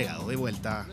entregado de vuelta.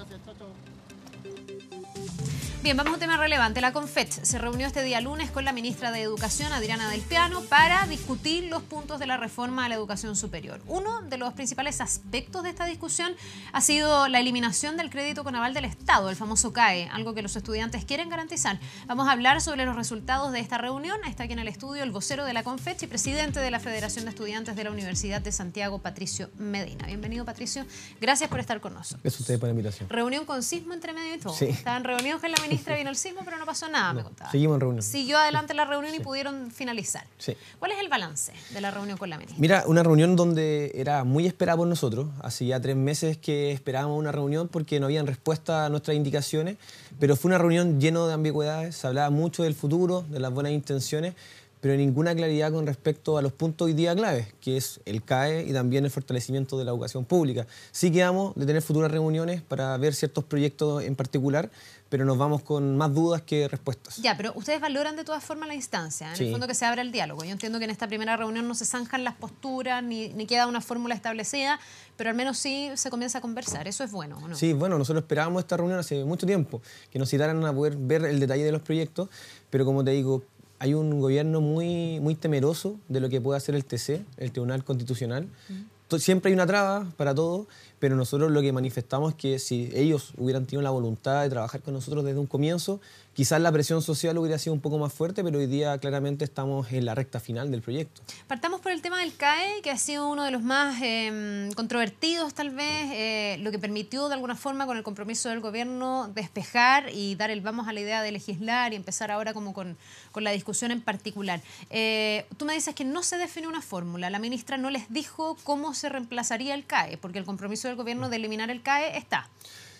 Bien, vamos a un tema relevante. La Confech se reunió este día lunes con la ministra de Educación, Adriana Delpiano, para discutir los puntos de la reforma a la educación superior. Uno de los principales aspectos de esta discusión ha sido la eliminación del crédito con aval del Estado, el famoso CAE, algo que los estudiantes quieren garantizar. Vamos a hablar sobre los resultados de esta reunión. Está aquí en el estudio el vocero de la Confech y presidente de la Federación de Estudiantes de la Universidad de Santiago, Patricio Medina. Bienvenido, Patricio. Gracias por estar con nosotros. Gracias a ustedes por la invitación. Reunión con sismo entre medio y todo. Sí. Estaban reunidos con la ministra. Vino el sismo, pero no pasó nada, no, me contaba. Seguimos en reunión. Siguió adelante la reunión, sí, y pudieron finalizar. Sí. ¿Cuál es el balance de la reunión con la ministra? Mira, una reunión donde era muy esperada por nosotros. Hacía 3 meses que esperábamos una reunión porque no habían respuesta a nuestras indicaciones, pero fue una reunión llena de ambigüedades. Se hablaba mucho del futuro, de las buenas intenciones, pero ninguna claridad con respecto a los puntos hoy día claves, que es el CAE y también el fortalecimiento de la educación pública. Sí quedamos de tener futuras reuniones para ver ciertos proyectos en particular, pero nos vamos con más dudas que respuestas. Ya, pero ustedes valoran de todas formas la instancia, en sí, el fondo que se abra el diálogo. Yo entiendo que en esta primera reunión no se zanjan las posturas, ni queda una fórmula establecida, pero al menos sí se comienza a conversar. ¿Eso es bueno o no? Sí, bueno, nosotros esperábamos esta reunión hace mucho tiempo, que nos citaran a poder ver el detalle de los proyectos, pero como te digo, hay un gobierno muy temeroso de lo que puede hacer el TC, el Tribunal Constitucional. Siempre hay una traba para todo, pero nosotros lo que manifestamos es que si ellos hubieran tenido la voluntad de trabajar con nosotros desde un comienzo, quizás la presión social hubiera sido un poco más fuerte, pero hoy día claramente estamos en la recta final del proyecto. Partamos por el tema del CAE, que ha sido uno de los más controvertidos tal vez, lo que permitió de alguna forma con el compromiso del gobierno despejar y dar el vamos a la idea de legislar y empezar ahora como con la discusión en particular. Tú me dices que no se definió una fórmula, la ministra no les dijo cómo se reemplazaría el CAE, porque el compromiso del gobierno de eliminar el CAE está.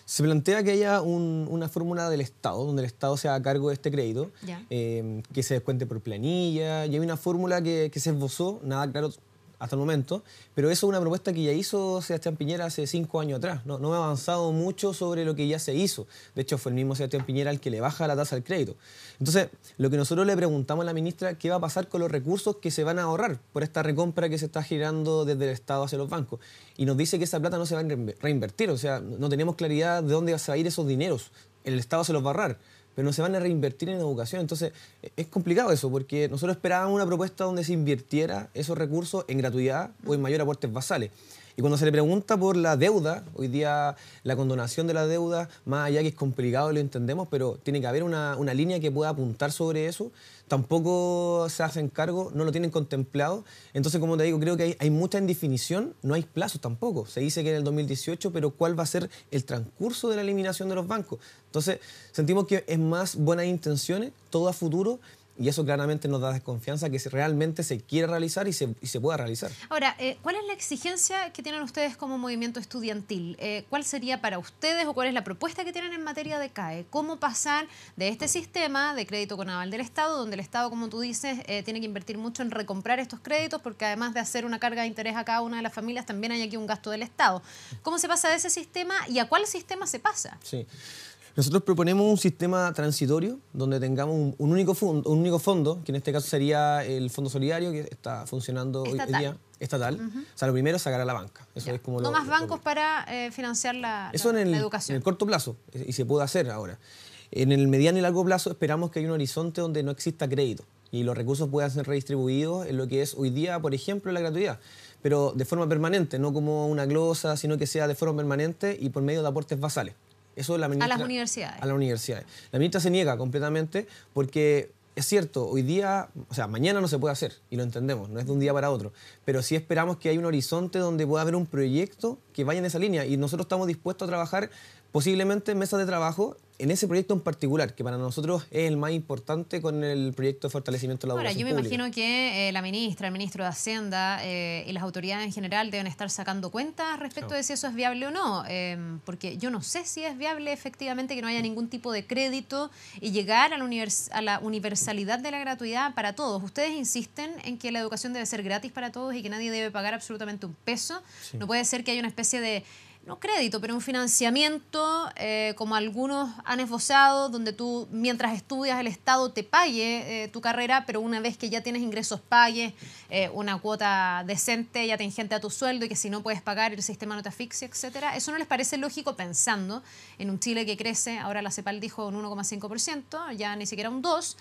Se plantea que haya una fórmula del Estado, donde el Estado se haga cargo de este crédito, que se descuente por planilla, y hay una fórmula que se esbozó, nada claro hasta el momento, pero eso es una propuesta que ya hizo Sebastián Piñera hace 5 años atrás. No ha avanzado mucho sobre lo que ya se hizo. De hecho, fue el mismo Sebastián Piñera el que le baja la tasa al crédito. Entonces, lo que nosotros le preguntamos a la ministra, ¿qué va a pasar con los recursos que se van a ahorrar por esta recompra que se está girando desde el Estado hacia los bancos? Y nos dice que esa plata no se va a reinvertir, o sea, no tenemos claridad de dónde van a ir esos dineros. El Estado se los va a ahorrar, pero no se van a reinvertir en educación. Entonces, es complicado eso, porque nosotros esperábamos una propuesta donde se invirtiera esos recursos en gratuidad o en mayor aportes basales. Y cuando se le pregunta por la deuda, hoy día la condonación de la deuda, más allá que es complicado, lo entendemos, pero tiene que haber una línea que pueda apuntar sobre eso. Tampoco se hacen cargo, no lo tienen contemplado. Entonces, como te digo, creo que hay mucha indefinición, no hay plazos tampoco. Se dice que en el 2018, pero ¿cuál va a ser el transcurso de la eliminación de los bancos? Entonces, sentimos que es más buenas intenciones, todo a futuro, y eso claramente nos da desconfianza que realmente se quiere realizar y se pueda realizar. Ahora, ¿cuál es la exigencia que tienen ustedes como movimiento estudiantil? ¿Cuál sería para ustedes o cuál es la propuesta que tienen en materia de CAE? ¿Cómo pasar de este sistema de crédito con aval del Estado, donde el Estado, como tú dices, tiene que invertir mucho en recomprar estos créditos, porque además de hacer una carga de interés a cada una de las familias, también hay aquí un gasto del Estado? ¿Cómo se pasa de ese sistema y a cuál sistema se pasa? Sí. Nosotros proponemos un sistema transitorio donde tengamos un único fondo, que en este caso sería el Fondo Solidario, que está funcionando hoy día. Estatal. O sea, lo primero es sacar a la banca. Eso es como no más bancos para financiar la educación. En el corto plazo, y se puede hacer ahora. En el mediano y largo plazo esperamos que haya un horizonte donde no exista crédito y los recursos puedan ser redistribuidos en lo que es hoy día, por ejemplo, la gratuidad, pero de forma permanente, no como una glosa, sino que sea de forma permanente y por medio de aportes basales. Eso la ministra, a las universidades. A las universidades. La ministra se niega completamente porque es cierto, hoy día, o sea, mañana no se puede hacer, y lo entendemos, no es de un día para otro, pero sí esperamos que haya un horizonte donde pueda haber un proyecto que vaya en esa línea, y nosotros estamos dispuestos a trabajar posiblemente mesas de trabajo en ese proyecto en particular, que para nosotros es el más importante con el proyecto de fortalecimiento de la educación pública. Ahora, yo me imagino que la ministra, el ministro de Hacienda y las autoridades en general deben estar sacando cuentas respecto de si eso es viable o no, porque yo no sé si es viable efectivamente que no haya ningún tipo de crédito y llegar a la universalidad de la gratuidad para todos. Ustedes insisten en que la educación debe ser gratis para todos y que nadie debe pagar absolutamente un peso. Sí. No puede ser que haya una especie de no crédito, pero un financiamiento, como algunos han esbozado, donde tú mientras estudias el Estado te pague tu carrera, pero una vez que ya tienes ingresos pagues una cuota decente, ya te ingente a tu sueldo y que si no puedes pagar el sistema no te asfixia, etcétera? ¿Eso no les parece lógico pensando en un Chile que crece? Ahora la CEPAL dijo un 1,5%, ya ni siquiera un 2%,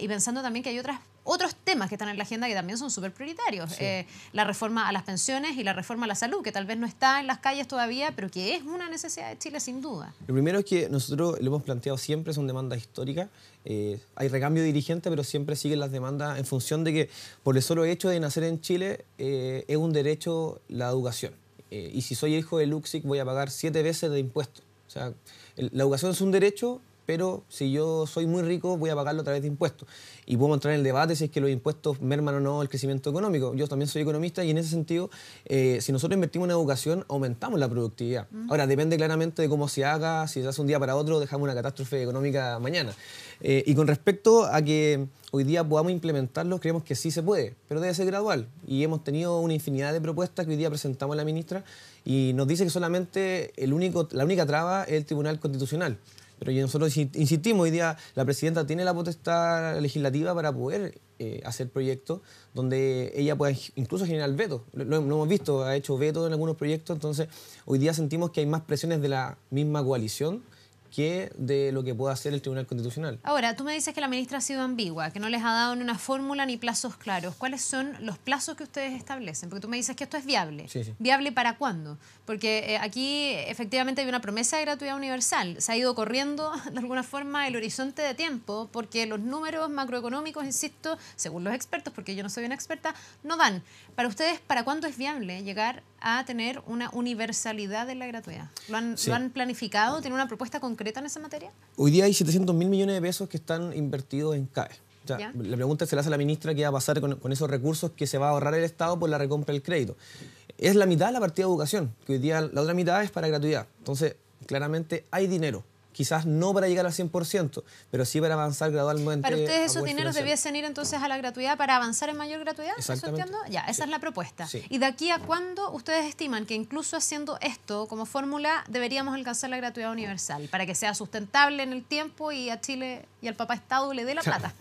y pensando también que hay otros temas que están en la agenda que también son súper prioritarios. Sí. La reforma a las pensiones y la reforma a la salud, que tal vez no está en las calles todavía, pero que es una necesidad de Chile sin duda. Lo primero es que nosotros lo hemos planteado siempre, son demandas históricas. Hay recambio dirigente, pero siempre siguen las demandas en función de que por el solo hecho de nacer en Chile es un derecho la educación. Y si soy hijo de Luxic voy a pagar 7 veces de impuestos. O sea, la educación es un derecho, pero si yo soy muy rico voy a pagarlo a través de impuestos. Y podemos entrar en el debate si es que los impuestos merman o no el crecimiento económico. Yo también soy economista y en ese sentido, si nosotros invertimos en educación, aumentamos la productividad. Ahora, depende claramente de cómo se haga, si se hace un día para otro, dejamos una catástrofe económica mañana. Y con respecto a que hoy día podamos implementarlo, creemos que sí se puede, pero debe ser gradual. Y hemos tenido una infinidad de propuestas que hoy día presentamos a la ministra y nos dice que solamente la única traba es el Tribunal Constitucional. Pero nosotros insistimos, hoy día la presidenta tiene la potestad legislativa para poder hacer proyectos donde ella pueda incluso generar veto. Lo hemos visto, ha hecho veto en algunos proyectos, entonces hoy día sentimos que hay más presiones de la misma coalición que de lo que pueda hacer el Tribunal Constitucional. Ahora, tú me dices que la ministra ha sido ambigua, que no les ha dado ni una fórmula ni plazos claros. ¿Cuáles son los plazos que ustedes establecen? Porque tú me dices que esto es viable. Sí, sí. ¿Viable para cuándo? Porque aquí efectivamente hay una promesa de gratuidad universal. Se ha ido corriendo de alguna forma el horizonte de tiempo porque los números macroeconómicos, insisto, según los expertos, porque yo no soy una experta, no dan. Para ustedes, ¿para cuándo es viable llegar a tener una universalidad de la gratuidad? ¿Lo han planificado? ¿Tienen una propuesta concreta en esa materia? Hoy día hay 700.000 millones de pesos que están invertidos en CAE. O sea, la pregunta se la hace a la ministra qué va a pasar con esos recursos que se va a ahorrar el Estado por la recompra del crédito. Es la mitad de la partida de educación, que hoy día la otra mitad es para gratuidad. Entonces, claramente hay dinero. Quizás no para llegar al 100%, pero sí para avanzar gradualmente. ¿Para ustedes esos dineros debiesen ir entonces a la gratuidad para avanzar en mayor gratuidad? Exactamente. ¿Eso entiendo? Ya, esa es la propuesta. Sí. ¿Y de aquí a cuándo ustedes estiman que incluso haciendo esto como fórmula deberíamos alcanzar la gratuidad universal para que sea sustentable en el tiempo y a Chile y al papá Estado le dé la plata?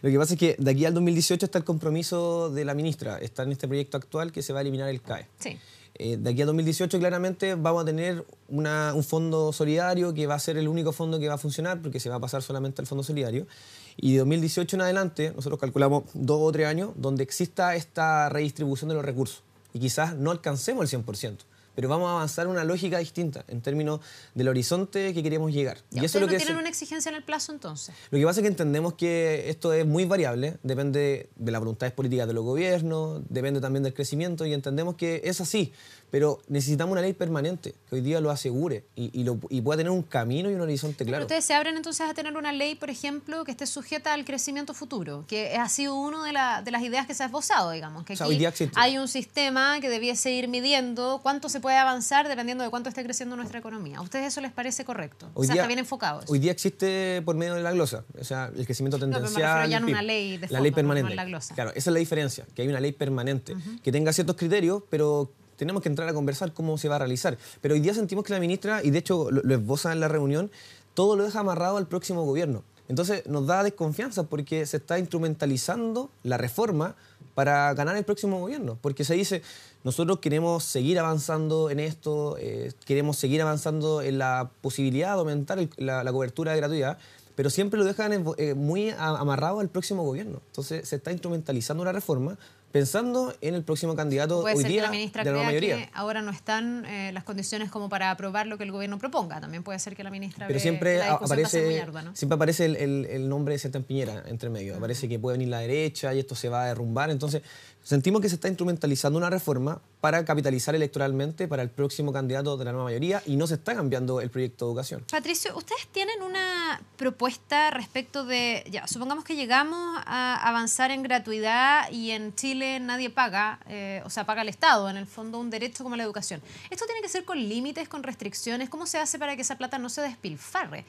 Lo que pasa es que de aquí al 2018 está el compromiso de la ministra, está en este proyecto actual que se va a eliminar el CAE. Sí. De aquí a 2018 claramente vamos a tener un fondo solidario que va a ser el único fondo que va a funcionar porque se va a pasar solamente al fondo solidario. Y de 2018 en adelante nosotros calculamos 2 o 3 años donde exista esta redistribución de los recursos. Y quizás no alcancemos el 100%, pero vamos a avanzar una lógica distinta en términos del horizonte que queremos llegar. ¿Y eso es lo que tienen una exigencia en el plazo entonces? Lo que pasa es que entendemos que esto es muy variable, depende de las voluntades políticas de los gobiernos, depende también del crecimiento y entendemos que es así, pero necesitamos una ley permanente que hoy día lo asegure y pueda tener un camino y un horizonte claro. Pero ustedes se abren entonces a tener una ley, por ejemplo, que esté sujeta al crecimiento futuro, que ha sido una de las ideas que se ha esbozado, digamos, que aquí hoy día existe. Hay un sistema que debiese ir midiendo cuánto se puede avanzar dependiendo de cuánto esté creciendo nuestra economía. ¿A ustedes eso les parece correcto? Hoy día, ¿está bien enfocado eso? Hoy día existe por medio de la glosa, o sea, el crecimiento tendencial. No, pero me refiero ya en una ley de fondo, la ley permanente. No en la glosa. Claro, esa es la diferencia, que hay una ley permanente, que tenga ciertos criterios, pero tenemos que entrar a conversar cómo se va a realizar. Pero hoy día sentimos que la ministra, y de hecho lo esboza en la reunión, todo lo deja amarrado al próximo gobierno. Entonces nos da desconfianza porque se está instrumentalizando la reforma para ganar el próximo gobierno. Porque se dice, nosotros queremos seguir avanzando en esto, queremos seguir avanzando en la posibilidad de aumentar la cobertura de gratuidad, pero siempre lo dejan muy amarrado al próximo gobierno. Entonces se está instrumentalizando la reforma pensando en el próximo candidato hoy día de la ministra de la mayoría. Que ahora no están las condiciones como para aprobar lo que el gobierno proponga. También puede ser que la ministra... Pero siempre aparece, arduo, ¿no? Siempre aparece el nombre de Sebastián Piñera entre medio. Aparece que puede venir la derecha y esto se va a derrumbar. Entonces sentimos que se está instrumentalizando una reforma para capitalizar electoralmente para el próximo candidato de la nueva mayoría y no se está cambiando el proyecto de educación. Patricio, ¿ustedes tienen una propuesta respecto de... Ya, supongamos que llegamos a avanzar en gratuidad y en Chile nadie paga, o sea, paga el Estado, en el fondo un derecho como la educación. Esto tiene que ser con límites, con restricciones. ¿Cómo se hace para que esa plata no se despilfarre?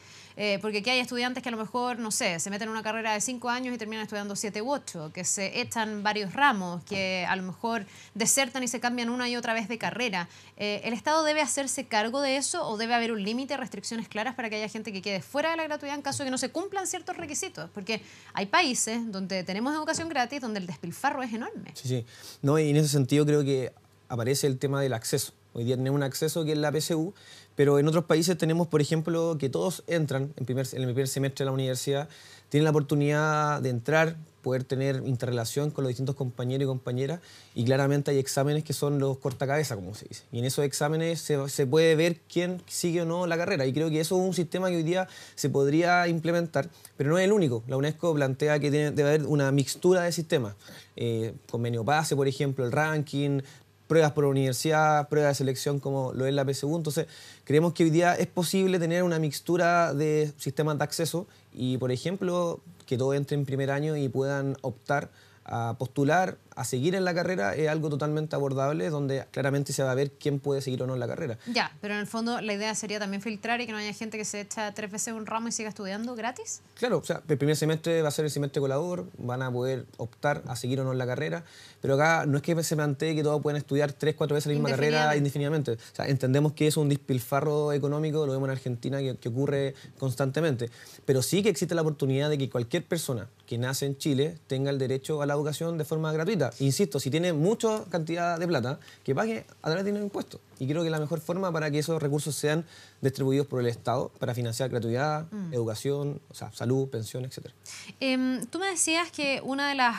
Porque aquí hay estudiantes que a lo mejor, no sé, se meten en una carrera de 5 años y terminan estudiando 7 u 8, que se echan varios ramos, que a lo mejor desertan y se cambian una y otra vez de carrera. ¿El Estado debe hacerse cargo de eso o debe haber un límite, restricciones claras para que haya gente que quede fuera de la gratuidad en caso de que no se cumplan ciertos requisitos? Porque hay países donde tenemos educación gratis donde el despilfarro es enorme. Sí, sí. No, y en ese sentido creo que aparece el tema del acceso. Hoy día tenemos un acceso que es la PSU, pero en otros países tenemos, por ejemplo, que todos entran en el primer semestre de la universidad, tienen la oportunidad de entrar, poder tener interrelación con los distintos compañeros y compañeras, y claramente hay exámenes que son los cortacabezas, como se dice. Y en esos exámenes se puede ver quién sigue o no la carrera, y creo que eso es un sistema que hoy día se podría implementar, pero no es el único. La UNESCO plantea que debe haber una mixtura de sistemas. Convenio PASE, por ejemplo, el ranking, pruebas por universidad, pruebas de selección como lo es la PSU. Entonces, creemos que hoy día es posible tener una mixtura de sistemas de acceso y, por ejemplo, que todos entren en primer año y puedan optar a postular, a seguir en la carrera, es algo totalmente abordable, donde claramente se va a ver quién puede seguir o no en la carrera. Ya, pero en el fondo la idea sería también filtrar y que no haya gente que se echa 3 veces un ramo y siga estudiando gratis. Claro, o sea, el primer semestre va a ser el semestre colador, van a poder optar a seguir o no en la carrera, pero acá no es que se plantee que todos pueden estudiar 3 o 4 veces la misma carrera indefinidamente. O sea, entendemos que es un despilfarro económico, lo vemos en Argentina, que ocurre constantemente. Pero sí que existe la oportunidad de que cualquier persona que nace en Chile tenga el derecho a la educación de forma gratuita. Insisto, si tiene mucha cantidad de plata, que pague a través de dinero impuesto. Y creo que la mejor forma para que esos recursos sean distribuidos por el Estado para financiar gratuidad, educación, o sea, salud, pensión, etc. Tú me decías que una de las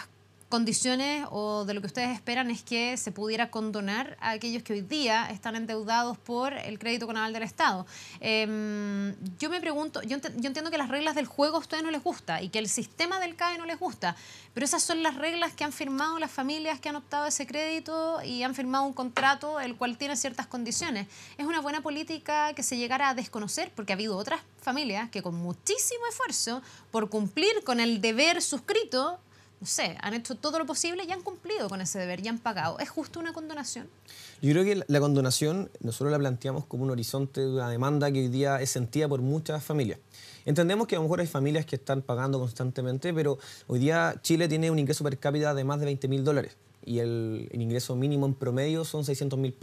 condiciones o de lo que ustedes esperan es que se pudiera condonar a aquellos que hoy día están endeudados por el crédito conaval del Estado. Yo me pregunto, yo entiendo que las reglas del juego a ustedes no les gusta y que el sistema del CAE no les gusta, pero esas son las reglas que han firmado las familias que han optado ese crédito y han firmado un contrato el cual tiene ciertas condiciones. ¿Es una buena política que se llegara a desconocer? Porque ha habido otras familias que con muchísimo esfuerzo por cumplir con el deber suscrito, no sé, han hecho todo lo posible y han cumplido con ese deber y han pagado. ¿Es justo una condonación? Yo creo que la condonación nosotros la planteamos como un horizonte de una demanda que hoy día es sentida por muchas familias. Entendemos que a lo mejor hay familias que están pagando constantemente, pero hoy día Chile tiene un ingreso per cápita de más de $20.000 y el ingreso mínimo en promedio son $600.000.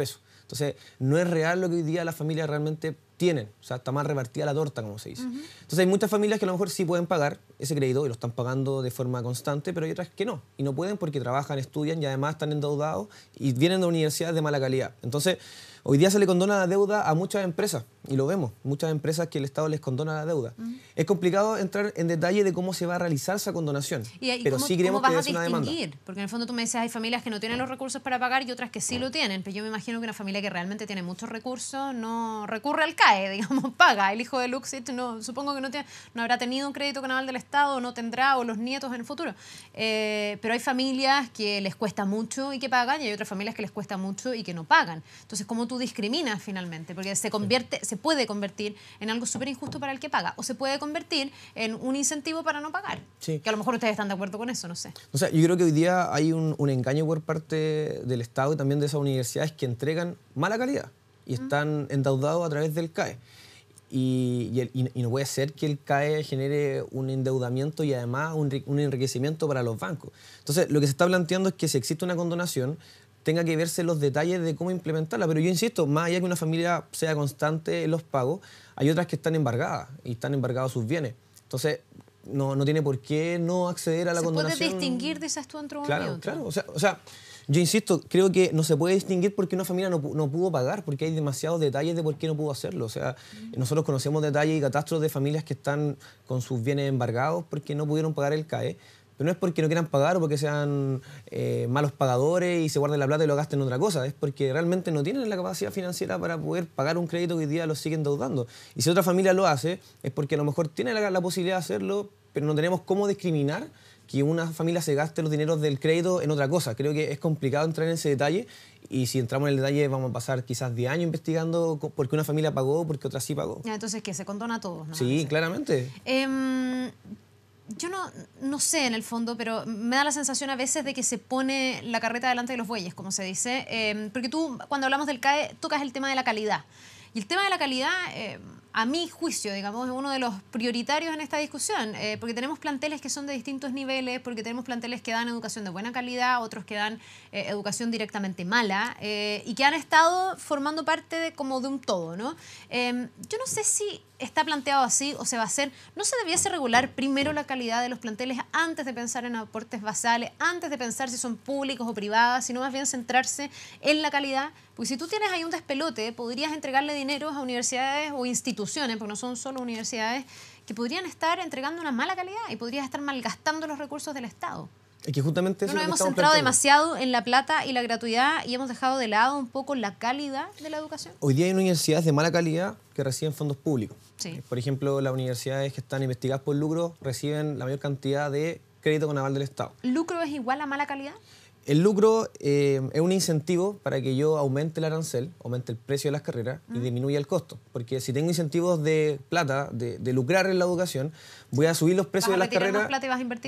Entonces, no es real lo que hoy día las familias realmente tienen. O sea, está más repartida la torta, como se dice. Entonces, hay muchas familias que a lo mejor sí pueden pagar ese crédito y lo están pagando de forma constante, pero hay otras que no. Y no pueden porque trabajan, estudian y además están endeudados y vienen de universidades de mala calidad. Entonces, hoy día se le condona la deuda a muchas empresas y lo vemos. Muchas empresas que el Estado les condona la deuda. Es complicado entrar en detalle de cómo se va a realizar esa condonación. Pero sí creemos que es una demanda. Porque en el fondo tú me dices, hay familias que no tienen los recursos para pagar y otras que sí lo tienen. Pero yo me imagino que una familia que realmente tiene muchos recursos no recurre al CAE, digamos, paga. El hijo de Luxit no, supongo que no habrá tenido un crédito conaval del Estado, no tendrá, o los nietos en el futuro. Pero hay familias que les cuesta mucho y que pagan, y hay otras familias que les cuesta mucho y que no pagan. Entonces, ¿cómo tú discriminas finalmente? Porque se puede convertir en algo súper injusto para el que paga, o se puede convertir en un incentivo para no pagar. Sí. Que a lo mejor ustedes están de acuerdo con eso, no sé. O sea, yo creo que hoy día hay un engaño por parte del Estado y también de esas universidades que entregan mala calidad y están endeudados a través del CAE. Y no puede ser que el CAE genere un endeudamiento y además un enriquecimiento para los bancos. Entonces, lo que se está planteando es que si existe una condonación, tenga que verse los detalles de cómo implementarla. Pero yo insisto, más allá de que una familia sea constante en los pagos, hay otras que están embargadas y están embargados sus bienes. Entonces, no tiene por qué no acceder a la condonación. ¿Se puede distinguir, dices tú, entre uno y otro? Claro, o sea, yo insisto, creo que no se puede distinguir porque una familia no pudo pagar, porque hay demasiados detalles de por qué no pudo hacerlo. O sea, nosotros conocemos detalles y catástrofes de familias que están con sus bienes embargados porque no pudieron pagar el CAE, pero no es porque no quieran pagar o porque sean malos pagadores y se guarden la plata y lo gasten en otra cosa, es porque realmente no tienen la capacidad financiera para poder pagar un crédito que hoy día los siguen endeudando. Y si otra familia lo hace, es porque a lo mejor tiene la posibilidad de hacerlo, pero no tenemos cómo discriminar que una familia se gaste los dineros del crédito en otra cosa. Creo que es complicado entrar en ese detalle y si entramos en el detalle vamos a pasar quizás 10 años investigando por qué una familia pagó, por qué otra sí pagó. Entonces, ¿qué? Se condona todo, ¿no? Sí, claramente. Yo no sé en el fondo, pero me da la sensación a veces de que se pone la carreta delante de los bueyes, como se dice. Porque tú, cuando hablamos del CAE, tocas el tema de la calidad. Y el tema de la calidad a mi juicio, digamos, uno de los prioritarios en esta discusión, porque tenemos planteles que son de distintos niveles, porque tenemos planteles que dan educación de buena calidad, otros que dan educación directamente mala, y que han estado formando parte de, como de un todo, ¿no? Yo no sé si está planteado así o se va a hacer. ¿No se debiese regular primero la calidad de los planteles antes de pensar en aportes basales, antes de pensar si son públicos o privadas, sino más bien centrarse en la calidad? Pues si tú tienes ahí un despelote, podrías entregarle dinero a universidades o instituciones, porque no son solo universidades, que podrían estar entregando una mala calidad y podrías estar malgastando los recursos del Estado. Es que justamente eso no nos hemos centrado demasiado en la plata y la gratuidad y hemos dejado de lado un poco la calidad de la educación. Hoy día hay universidades de mala calidad que reciben fondos públicos. Sí. Por ejemplo, las universidades que están investigadas por lucro reciben la mayor cantidad de crédito con aval del Estado. ¿Lucro es igual a mala calidad? El lucro es un incentivo para que yo aumente el arancel, aumente el precio de las carreras y disminuya el costo. Porque si tengo incentivos de plata, de lucrar en la educación, voy a subir los precios de las carreras,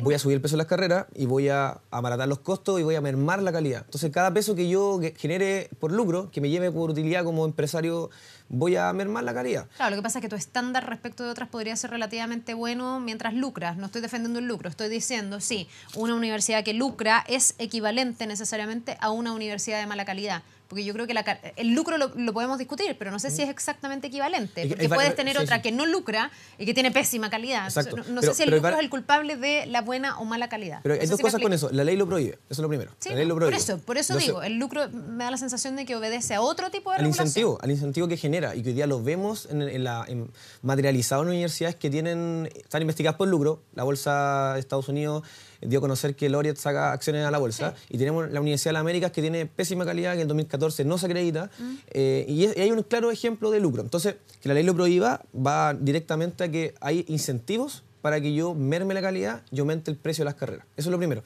voy a subir el precio de las carreras y voy a abaratar los costos y voy a mermar la calidad. Entonces cada peso que yo genere por lucro, que me lleve por utilidad como empresario, voy a mermar la calidad. Claro, lo que pasa es que tu estándar respecto de otras podría ser relativamente bueno mientras lucras. No estoy defendiendo el lucro, estoy diciendo, sí, una universidad que lucra es equivalente necesariamente a una universidad de mala calidad. Porque yo creo que el lucro lo podemos discutir, pero no sé si es exactamente equivalente. Porque puedes tener otra que no lucra y que tiene pésima calidad. Exacto. Entonces, no sé si el lucro es el culpable de la buena o mala calidad. Pero hay dos cosas con eso. La ley lo prohíbe. Eso es lo primero. Sí, la ley lo prohíbe. Por eso digo, el lucro me da la sensación de que obedece a otro tipo de regulación. Al incentivo que genera. Y que hoy día lo vemos en materializado en universidades que están investigadas por lucro. La Bolsa de Estados Unidos dio a conocer que Laureate saca acciones a la bolsa. Sí. Y tenemos la Universidad de las Américas que tiene pésima calidad, que en 2014 no se acredita. Y hay un claro ejemplo de lucro. Entonces, que la ley lo prohíba va directamente a que hay incentivos para que yo merme la calidad y aumente el precio de las carreras. Eso es lo primero.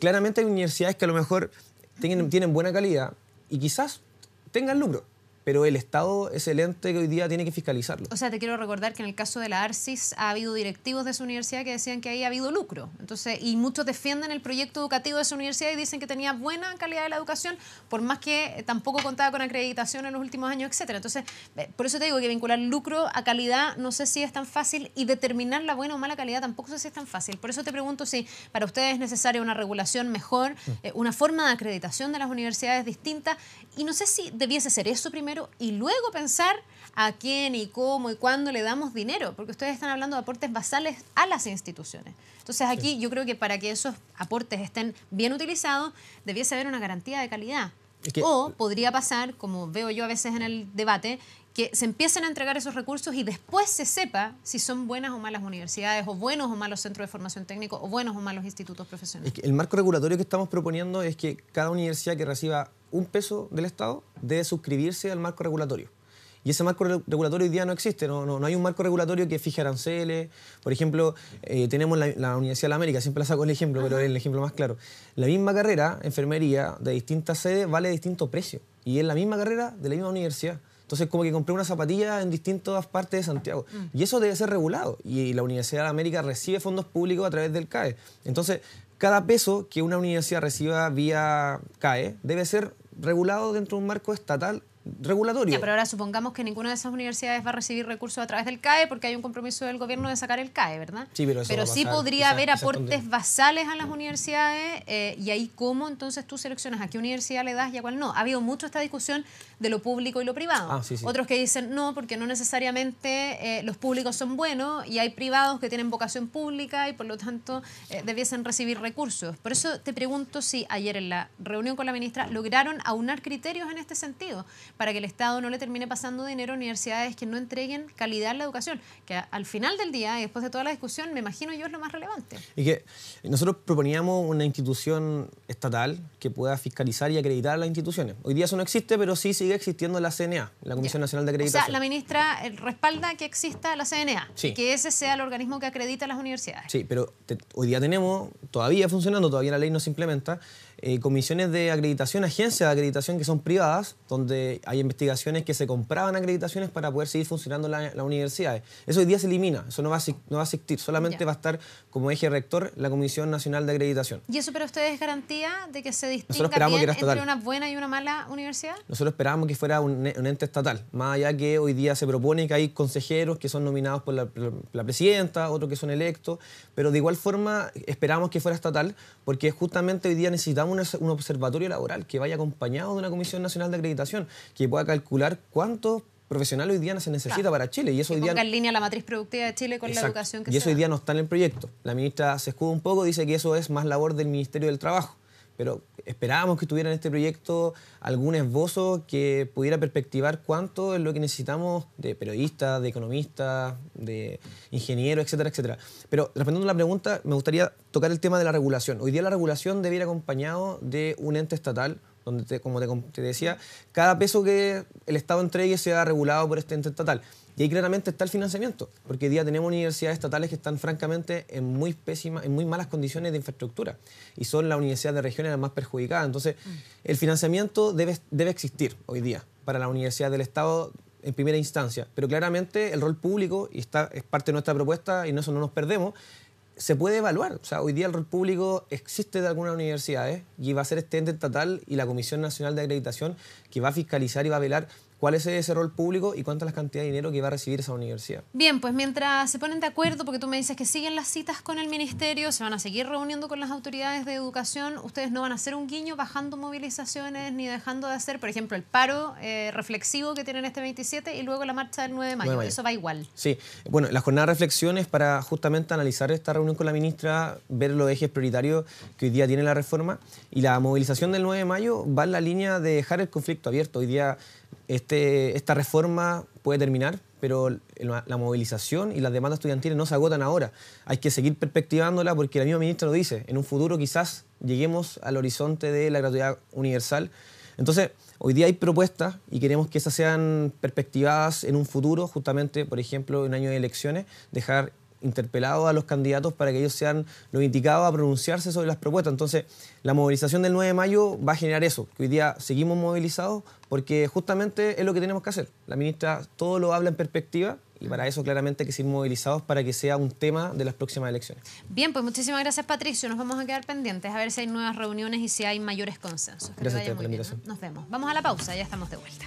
Claramente hay universidades que a lo mejor tienen buena calidad y quizás tengan lucro. Pero el Estado es el ente que hoy día tiene que fiscalizarlo. O sea, te quiero recordar que en el caso de la ARCIS ha habido directivos de su universidad que decían que ahí ha habido lucro. Entonces, y muchos defienden el proyecto educativo de su universidad y dicen que tenía buena calidad de la educación, por más que tampoco contaba con acreditación en los últimos años, etcétera. Entonces, por eso te digo que vincular lucro a calidad no sé si es tan fácil y determinar la buena o mala calidad tampoco sé si es tan fácil. Por eso te pregunto si para ustedes es necesaria una regulación mejor, una forma de acreditación de las universidades distinta y no sé si debiese ser eso primero y luego pensar a quién y cómo y cuándo le damos dinero, porque ustedes están hablando de aportes basales a las instituciones. Entonces aquí yo creo que para que esos aportes estén bien utilizados debiese haber una garantía de calidad. Es que, o podría pasar, como veo yo a veces en el debate, que se empiecen a entregar esos recursos y después se sepa si son buenas o malas universidades, o buenos o malos centros de formación técnico, o buenos o malos institutos profesionales. Es que el marco regulatorio que estamos proponiendo es que cada universidad que reciba un peso del Estado debe suscribirse al marco regulatorio. Y ese marco regulatorio hoy día no existe, no hay un marco regulatorio que fije aranceles. Por ejemplo, tenemos la Universidad de las Américas, siempre la saco el ejemplo, pero es el ejemplo más claro. La misma carrera, enfermería, de distintas sedes, vale distinto precio. Y es la misma carrera de la misma universidad. Entonces, como que compré una zapatilla en distintas partes de Santiago. Y eso debe ser regulado. Y la Universidad de las Américas recibe fondos públicos a través del CAE. Entonces, cada peso que una universidad reciba vía CAE debe ser regulado dentro de un marco estatal regulatorio. Ya, pero ahora supongamos que ninguna de esas universidades va a recibir recursos a través del CAE porque hay un compromiso del gobierno de sacar el CAE, ¿verdad? Sí, pero eso va a pasar. Sí podría haber aportes basales a las universidades y ahí cómo entonces tú seleccionas a qué universidad le das y a cuál no. Ha habido mucho esta discusión de lo público y lo privado. Ah, sí, sí. Otros que dicen no, porque no necesariamente los públicos son buenos y hay privados que tienen vocación pública y por lo tanto debiesen recibir recursos. Por eso te pregunto si ayer en la reunión con la ministra lograron aunar criterios en este sentido, para que el Estado no le termine pasando dinero a universidades que no entreguen calidad en la educación, que al final del día, y después de toda la discusión, me imagino yo es lo más relevante. Y que nosotros proponíamos una institución estatal que pueda fiscalizar y acreditar las instituciones. Hoy día eso no existe, pero sí sigue existiendo la CNA, la Comisión Nacional de Acreditación. O sea, la ministra respalda que exista la CNA, y que ese sea el organismo que acredita las universidades. Sí, pero hoy día tenemos, todavía funcionando, todavía la ley no se implementa, comisiones de acreditación, agencias de acreditación que son privadas, donde hay investigaciones que se compraban acreditaciones para poder seguir funcionando las universidades. Eso hoy día se elimina, eso no va a existir, solamente va a estar como eje rector la Comisión Nacional de Acreditación. ¿Y eso para ustedes es garantía de que se distinga bien entre una buena y una mala universidad? Nosotros esperábamos que fuera un ente estatal, más allá que hoy día se propone que hay consejeros que son nominados por la presidenta, otros que son electos, pero de igual forma esperábamos que fuera estatal porque justamente hoy día necesitamos un observatorio laboral que vaya acompañado de una Comisión Nacional de Acreditación que pueda calcular cuántos profesionales hoy día se necesita para Chile. Y eso que hoy día ponga en línea la matriz productiva de Chile con la educación que se da. Y eso hoy día no está en el proyecto. La ministra se escuda un poco, dice que eso es más labor del Ministerio del Trabajo. Pero esperábamos que tuviera en este proyecto algún esbozo que pudiera perspectivar cuánto es lo que necesitamos de periodistas, de economistas, de ingenieros, etcétera, etcétera. Pero respondiendo a la pregunta, me gustaría tocar el tema de la regulación. Hoy día la regulación debe ir acompañado de un ente estatal donde, como te decía, cada peso que el Estado entregue sea regulado por este ente estatal. Y ahí claramente está el financiamiento, porque hoy día tenemos universidades estatales que están francamente en muy pésimas, en muy malas condiciones de infraestructura, y son las universidades de regiones las más perjudicadas. Entonces, el financiamiento debe existir hoy día para la universidad del Estado en primera instancia, pero claramente el rol público, y es parte de nuestra propuesta, y en eso no nos perdemos, se puede evaluar. O sea, hoy día el rol público existe de algunas universidades y va a ser este ente estatal y la Comisión Nacional de Acreditación que va a fiscalizar y va a velar cuál es ese rol público y cuánta es la cantidad de dinero que va a recibir esa universidad. Bien, pues mientras se ponen de acuerdo, porque tú me dices que siguen las citas con el ministerio, se van a seguir reuniendo con las autoridades de educación, ustedes no van a hacer un guiño bajando movilizaciones ni dejando de hacer, por ejemplo, el paro reflexivo que tienen este 27 y luego la marcha del 9 de mayo. Eso va igual. Sí, bueno, la jornada de reflexión es para justamente analizar esta reunión con la ministra, ver los ejes prioritarios que hoy día tiene la reforma, y la movilización del 9 de mayo va en la línea de dejar el conflicto abierto. Hoy día esta reforma puede terminar, pero la movilización y las demandas estudiantiles no se agotan ahora. Hay que seguir perspectivándola porque la misma ministra lo dice, en un futuro quizás lleguemos al horizonte de la gratuidad universal. Entonces, hoy día hay propuestas y queremos que esas sean perspectivadas en un futuro, justamente, por ejemplo, en año de elecciones, dejar interpelados a los candidatos para que ellos sean los indicados a pronunciarse sobre las propuestas. Entonces, la movilización del 9 de mayo va a generar eso, que hoy día seguimos movilizados porque justamente es lo que tenemos que hacer. La ministra todo lo habla en perspectiva y para eso claramente hay que ser movilizados para que sea un tema de las próximas elecciones. Bien, pues muchísimas gracias, Patricio. Nos vamos a quedar pendientes a ver si hay nuevas reuniones y si hay mayores consensos. Gracias a ustedes por la invitación. Nos vemos. Vamos a la pausa, ya estamos de vuelta.